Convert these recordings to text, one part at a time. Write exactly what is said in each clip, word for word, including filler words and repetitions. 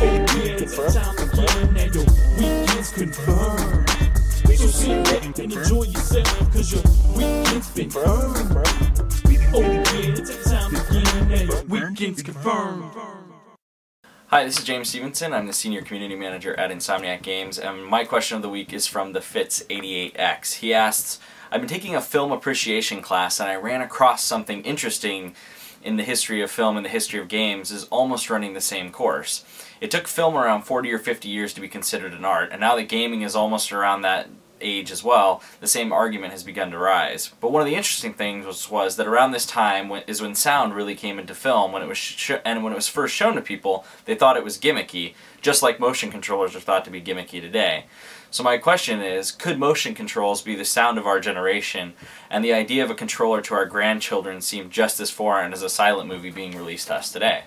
Weekend Confirmed. Weekend's confirmed. So sit back and enjoy yourself, cause your weekend's been confirmed. Oh yeah, take time again. Weekend's confirmed. Hi, this is James Stevenson. I'm the Senior Community Manager at Insomniac Games, and my question of the week is from the Fitz eighty-eight X. He asks, I've been taking a film appreciation class and I ran across something interesting in the history of film and the history of games is almost running the same course. It took film around forty or fifty years to be considered an art, and now that gaming is almost around that age as well, the same argument has begun to rise. But one of the interesting things was, was that around this time when, is when sound really came into film. When it was sh and when it was first shown to people, they thought it was gimmicky, just like motion controllers are thought to be gimmicky today. So my question is, could motion controls be the sound of our generation, and the idea of a controller to our grandchildren seem just as foreign as a silent movie being released to us today?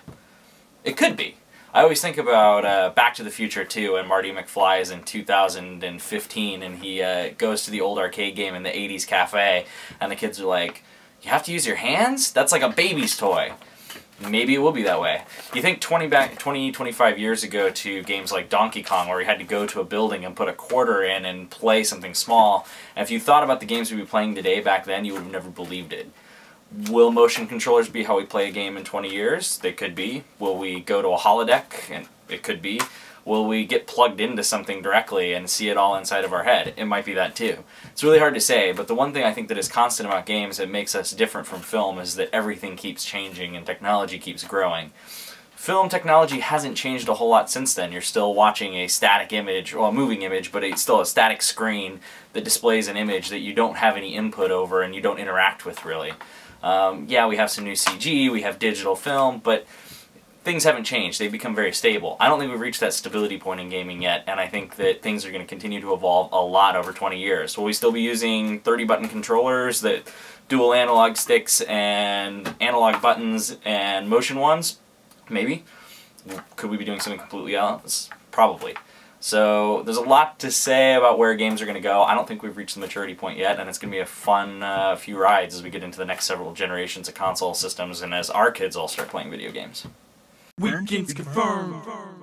It could be. I always think about uh, Back to the Future too, and Marty McFly is in two thousand fifteen and he uh, goes to the old arcade game in the eighties cafe and the kids are like, you have to use your hands? That's like a baby's toy. Maybe it will be that way. You think twenty, back, twenty, twenty-five years ago to games like Donkey Kong, where you had to go to a building and put a quarter in and play something small, and if you thought about the games we'd be playing today back then, you would have never believed it. Will motion controllers be how we play a game in twenty years? They could be. Will we go to a holodeck? And it could be. Will we get plugged into something directly and see it all inside of our head? It might be that too. It's really hard to say, but the one thing I think that is constant about games that makes us different from film is that everything keeps changing and technology keeps growing. Film technology hasn't changed a whole lot since then. You're still watching a static image, or well, a moving image, but it's still a static screen that displays an image that you don't have any input over and you don't interact with really. Um, yeah, we have some new C G, we have digital film, but things haven't changed. They've become very stable. I don't think we've reached that stability point in gaming yet, and I think that things are going to continue to evolve a lot over twenty years. Will we still be using thirty button controllers, that dual analog sticks and analog buttons and motion ones? Maybe. Could we be doing something completely else? Probably. So there's a lot to say about where games are going to go. I don't think we've reached the maturity point yet, and it's going to be a fun uh, few rides as we get into the next several generations of console systems and as our kids all start playing video games. Weekend's confirmed.